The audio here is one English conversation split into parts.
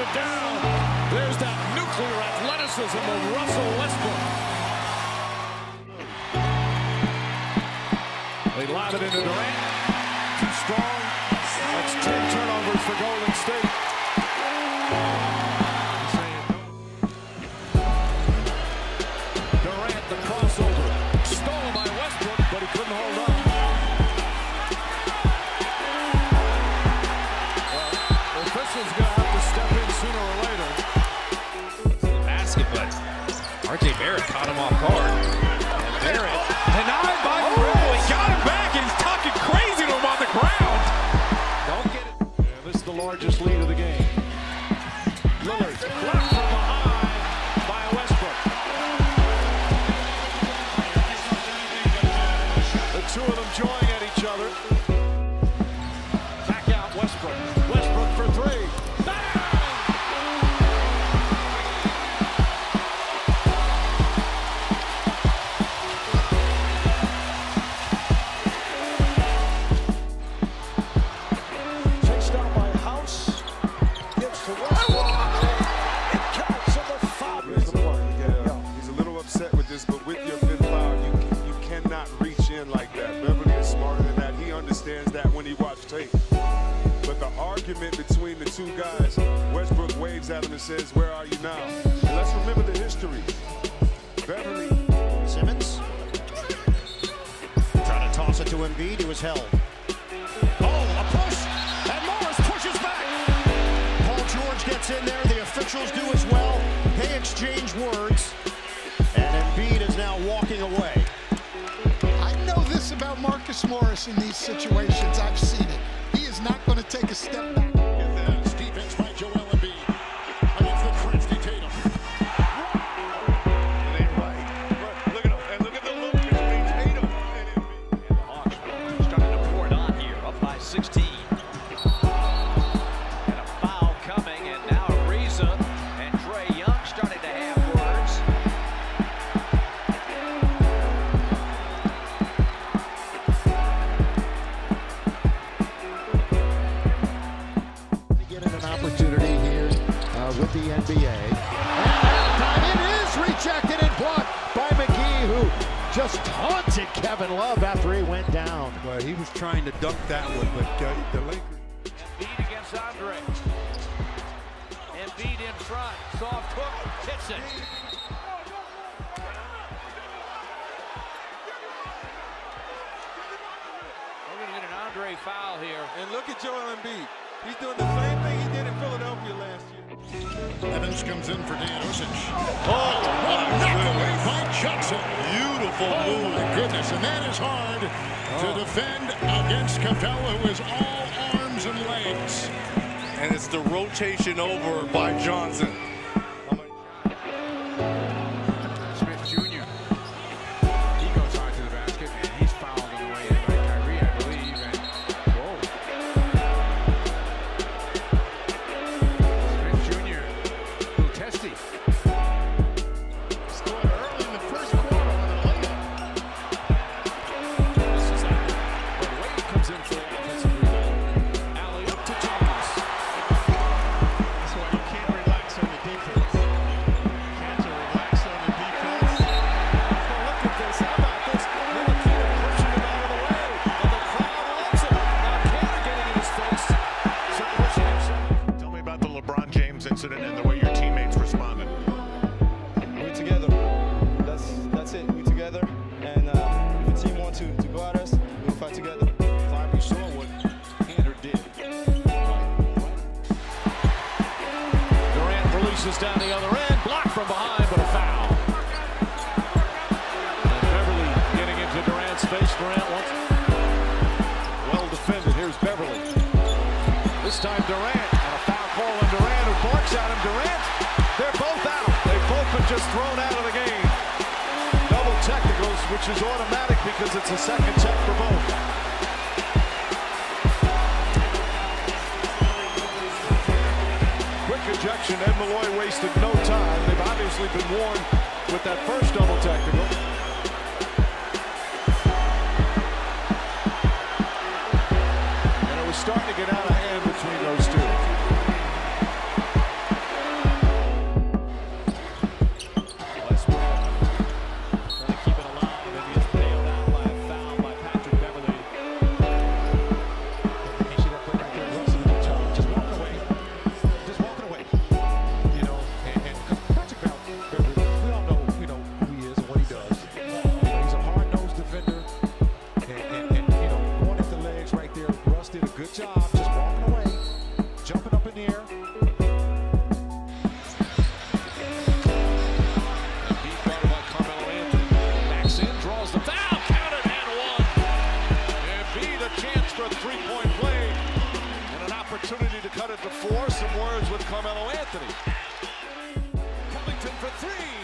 it down. There's that nuclear athleticism of Russell Westbrook. They lob it into Durant. Too strong. That's 10 turnovers for Golden State. Durant, the crossover. Stolen by Westbrook, but he couldn't hold up. Well, officials going to have to step in sooner or later. Basket, but RJ Barrett caught him off guard. And Barrett, denied by Rubble. He got him back, and he's talking crazy to him on the ground. Don't get it. Yeah, this is the largest lead of the game. Lillard's blocked from behind by Westbrook. The two of them joying at each other. Back out Westbrook. Westbrook for three. Bang! Chased out by House. Gives to Westbrook. But with your fifth foul, you cannot reach in like that. Beverly is smarter than that. He understands that when he watched tape. But the argument between the two guys, Westbrook waves at him and says, where are you now? And let's remember the history. Beverly Simmons. Trying to toss it to Embiid, who was held. Oh, a push, and Morris pushes back. Paul George gets in there. The officials do as well. They exchange words. Embiid is now walking away. I know this about Marcus Morris in these situations. I've seen it. He is not going to take a step back. And then defense by Joel Embiid against the crafty Tatum. It ain't right. Look at him. And look at the look between Tatum and Embiid. And the Hawks starting to pour it on here, up by 16. With the NBA. And that time it is rejected and blocked by McGee, who just taunted Kevin Love after he went down. Well, he was trying to dunk that one, but the Lakers. Embiid against Andre. Embiid in front. Soft hook. Hits it. We're going to get an Andre foul here. And look at Joel Embiid. He's doing the same thing he did in Philadelphia last year. Evans comes in for Dan Osich. Oh, what a knockaway by Johnson. Beautiful move. Oh, my goodness. And that is hard to defend against Capella, who is all arms and legs. And it's the rotation over by Johnson. Down the other end, blocked from behind, but a foul. And Beverly getting into Durant's face. Durant wants well defended. Here's Beverly. This time Durant, and a foul call on Durant, who barks at him. Durant, they're both out. They've both been just thrown out of the game. Double technicals, which is automatic because it's a second check for both. Ejection. Ed Malloy wasted no time. They've obviously been warned with that first double technical. And it was starting to get out of hand between those two. war some words with Carmelo Anthony. Covington for three.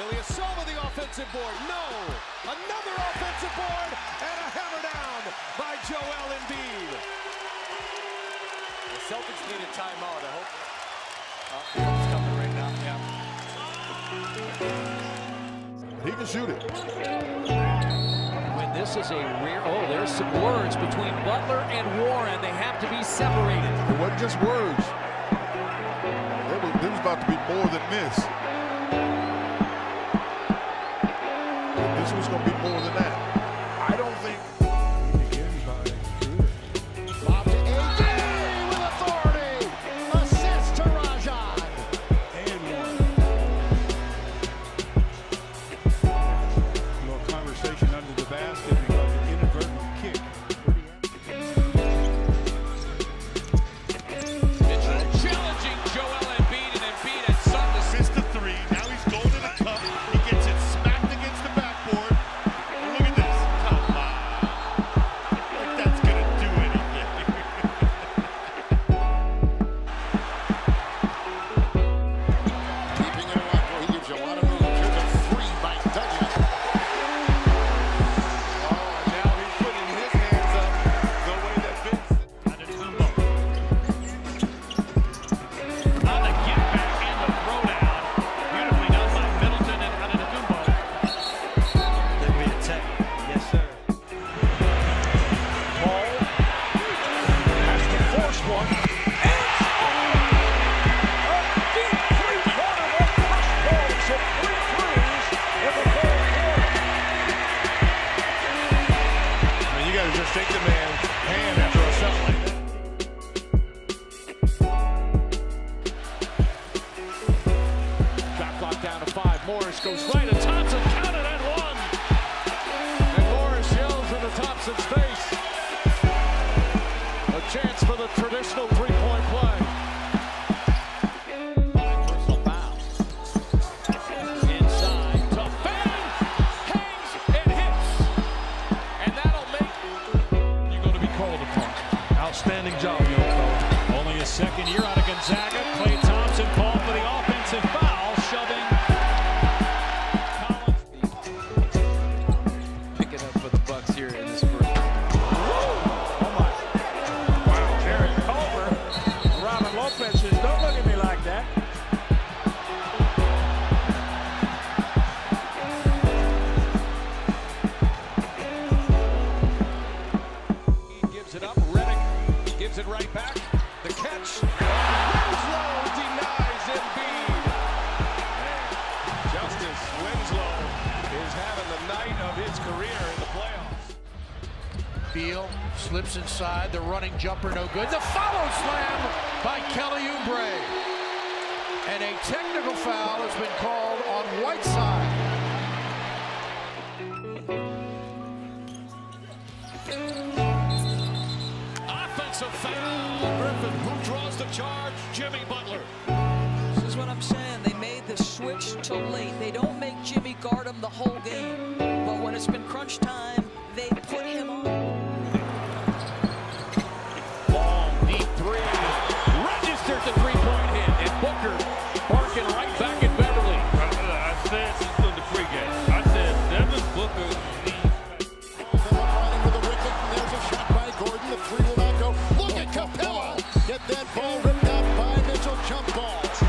Ilyasova, the offensive board. No. Another offensive board and a hammer down by Joel Embiid. The Celtics need a timeout, I hope. Beal's coming right now. Yeah. He can shoot it. When this is a rear, oh, there's some words between Butler and Warren. They have to be separated. It wasn't just words. There was about to be more than this. And this was going to be more than that. I don't think. Lob to AJ with authority. Assist to Rajon. And one. A little conversation under the basket because of an inadvertent kick. Mitchell challenging Joel Embiid, and Embiid had something to miss the three. Now he's going to the cup. He gets it smacked against the backboard. And look at this. Come on. Like that's going to do anything. Keeping it alive. Boy, he gives you a lot of room. Here's a three by Douglas. Take the man's hand after a shot like that. Shot clock down to 5. Morris goes right to Thompson. Counted and one. And Morris yells into Thompson's face. A chance for the traditional three-point play. Personal foul. Inside to Fan. Hangs and hits. And that'll make. Outstanding job, Yoko. Only his second year out of Gonzaga. Clay Thompson called for the offensive foul, shoving. Collins. Picking up for the Bucks here in this first. Oh my! Wow, Jared Culver, Robin Lopez says, "Don't look at me like that." It right back. The catch. Winslow denies Embiid. And Justice Winslow is having the night of his career in the playoffs. Beal slips inside. The running jumper no good. The follow slam by Kelly Oubre. And a technical foul has been called on Whiteside. A foul. Griffin, who draws the charge? Jimmy Butler. This is what I'm saying. They made the switch too late. They don't make Jimmy guard him the whole game. But when it's been crunch time, they put him on. Long deep three. Registers the three-point hit. And Booker barking right back at Beverly. I said this is in the pregame. I said Devin Booker. Look at Capella. Get that ball ripped out by Mitchell. Jump ball.